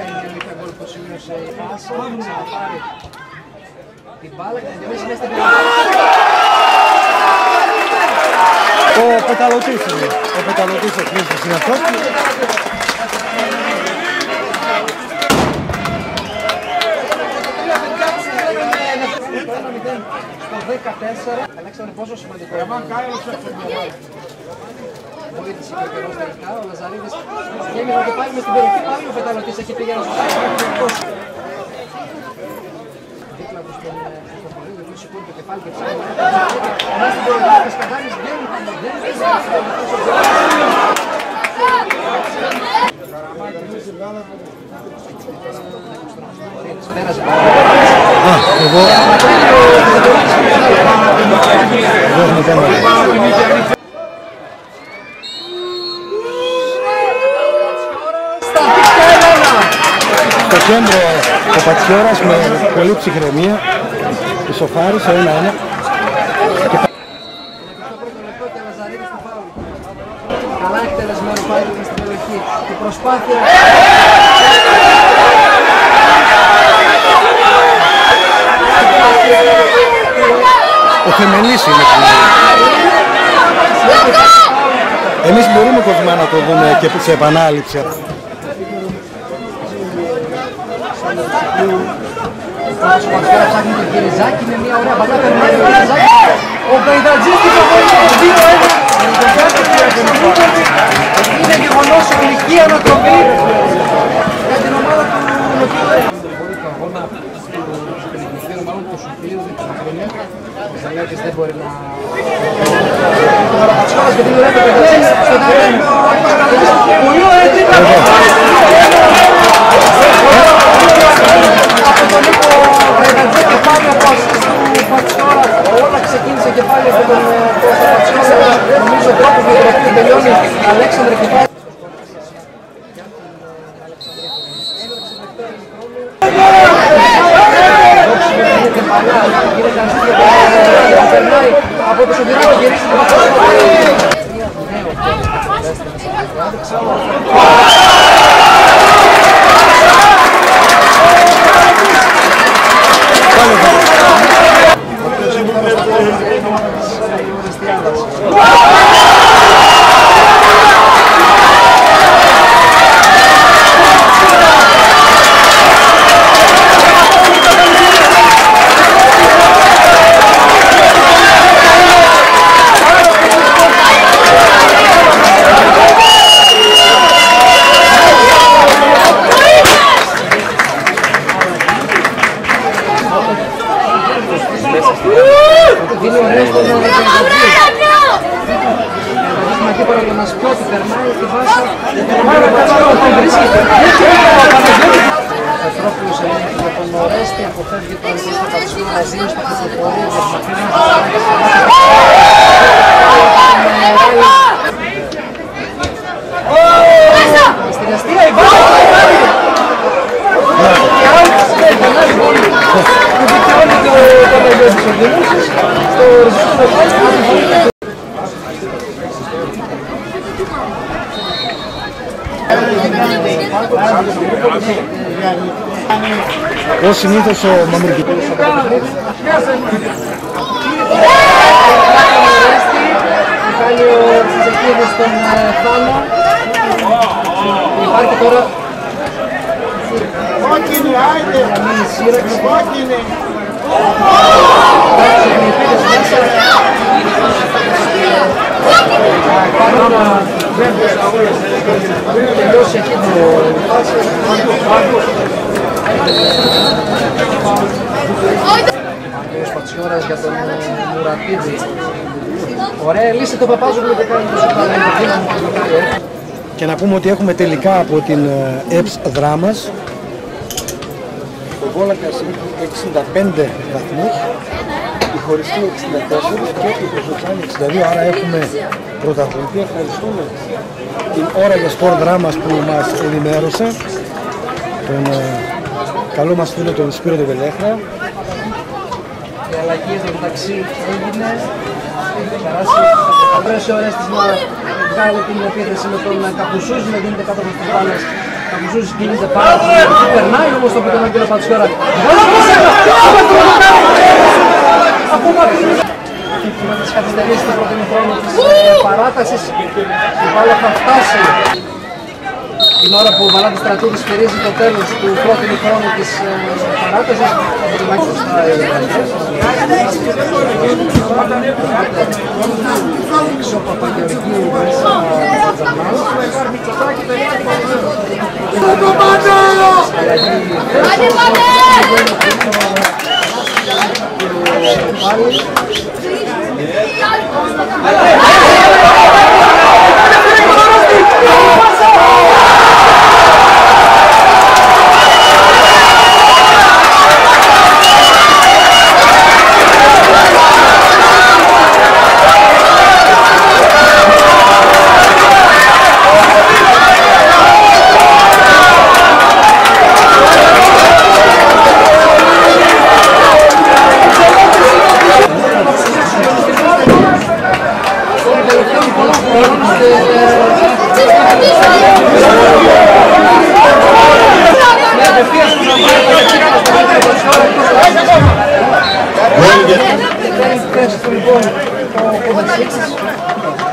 κάνει και μικρό γκολ που σημείωσε η πάσα, ξαναπάρει την μπάλα και να διαβήσει μέσα στην περιοχή. Ο Πεταλωτής είναι, ο Πεταλωτής ο Χρήστος είναι αυτός. Στο 14, Αλέξανδρε, πόσο σημαντικό. Βοήθησε και ο καιρός τελικά, ο Λαζαρίδης γέμιζε και πάλι μες στην περιοχή, πάλι ο Πεταλωτής έχει πήγε να ζωτάει, δίπλα του στον Χρυστοφορείο, ο οποίος σηκώνει το κεφάλι και ψάχνει. Ενώ στην περιοχή της Καντάνης βγαίνει τα μοντέλη, πέρασε. Στο κέντρο ο Πατσιώρας με πολύ ψυχραιμία ισοφάρισε 1-1. Καλά εκτελεσμένο πάλι και στην περιοχή. Η προσπάθεια... Ο Θεμελής είναι εκεί. Εμείς μπορούμε κοσμά να το δούμε και σε επανάληψη. Ο Πατσιώρας ψάχνει τον Κυριζάκη με μια ωραία μπαλά, περνάει ο Κυριζάκη. Ο Παϊδατζής της απολύτως 2-1. Είναι γεγονός ολική ανατροπή για την ομάδα του Λοκίδου. Μπορεί το αγώνα του Πενικιστήρου, μάλλον του Σουπίου, ο Ζαλιάκης δεν μπορεί να... Ο Πατσιώρας και την ωραία Παϊδατζής στον Αγέννη. Πολύ ωραία τρίτα Πατσιώρας. Από τον Νίκο Βαϊδαντζή και πάλι από ασίστ του Πατσιώρα, όλα ξεκίνησε και πάλι από τον Πατσιώρα, νομίζω τρόπος με τον οποίο τελειώνει Αλέξανδρε και πάλι. Από το σωτηρά να γυρίσει την Πατσιώρα. Ως συνήθως ο Μαμουργικός από το παιχνίδι. Κάνει ο Τσιζεκίδης στον Θάνο. Υπάρχει τώρα... Γραμμή σύρεξη. Παρόνα τελειώσει εκεί το... Ο Πατσιώρας για τον Μουρατίδη. Ωραία λύση το Παπάζοβλου και κάνει το σουτ. Και να πούμε ότι έχουμε τελικά από την ΕΠΣ Δράμας. Ο Βόλακας 65 βαθμούς, η Χωριστή 64 και η Κοζοτσάνη 62, άρα έχουμε πρωταθλητή. Ευχαριστούμε την ώρα για σπορ Δράμας που μας ενημέρωσε. Τον καλό μας φίλο τον Σπύρο τον Βελέχνα. Οι αλλαγές μεταξύ έγινε. Περάσει από καλές ώρες της να βγάλει την επίθεση με τον Καπουσούς, να γίνεται κάτω από τις μπάλες Ο Μουζούζης κινείται πάρα πολύ. Τι περνάει όμως το πιτωμένο κύριο Πατσιώρα. Ακόμα τις καθυστερήσεις του πρώτου χρόνου της παράτασης. Η μπάλα θα φτάσει την ώρα που ο Βαλαντησ σφυρίζει το τέλος του πρώτου χρόνου της παράτασης.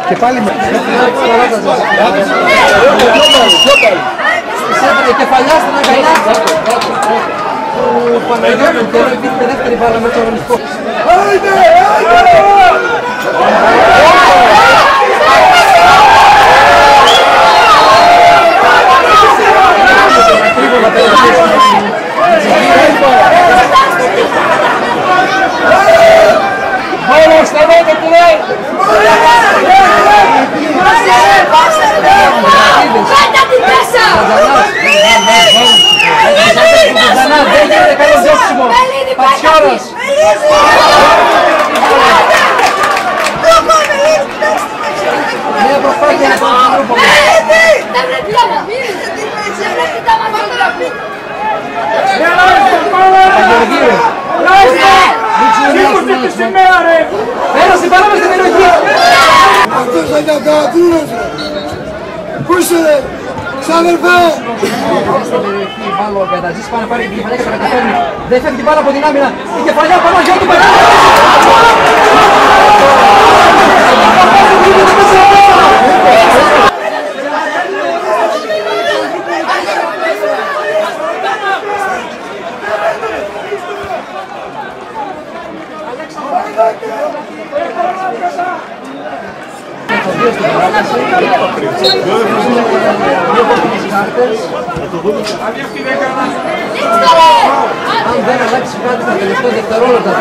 Και πάλι με κεφαλιά στην αγκαλιά του Παναγιώτη και την δεύτερη μπάλα με το ρομιστό. Πατσιώρας! Μια προσπάθεια από τον άνθρωπο. Δεν πρέπει να μείνει! Δεν πρέπει να μείνει! Αγιοργίου! Σήκωσε τη σημαία ρε! Ένας υπάραμε στην περιοχή! Αυτός θα ήταν κατατούρος ρε! Πούσε ρε! Ξαδερφέ! Βάλω καταζήσεις, πάνε πάρει την κεφαλιά και τα καταφέρνει. Δεν φεύγει την μπάλα από την άμυνα. Η κεφαλιά πάνω για την παλιά. Αν δεν αλλάξει κάτι τα τελευταία δευτερόλεπτα,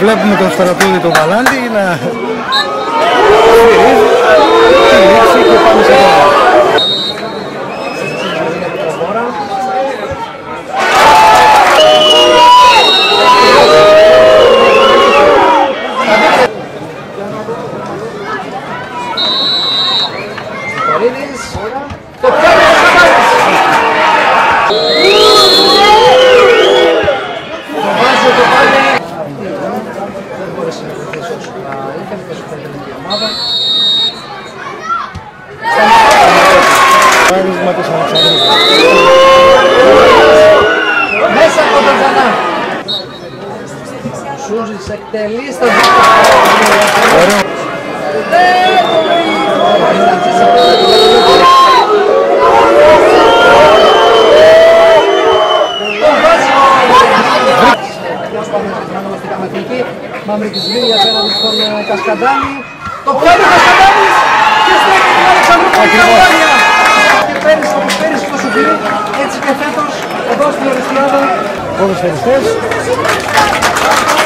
βλέπουμε τον στρατούλη τον Βαλάντη να σφυρίξει και πάμε σε πάνω. Θεμελής θα δείξει. Μαμπρικισβίλη απέναντι στον Κασκαντάνη. Το πιάνει ο Κασκαντάνης και στέκει την Αλεξανδρία. Και πέρυσι το σουφύρι, έτσι και φέτος, εδώ στην Οριστιάδα. Ποδοσφαιριστές.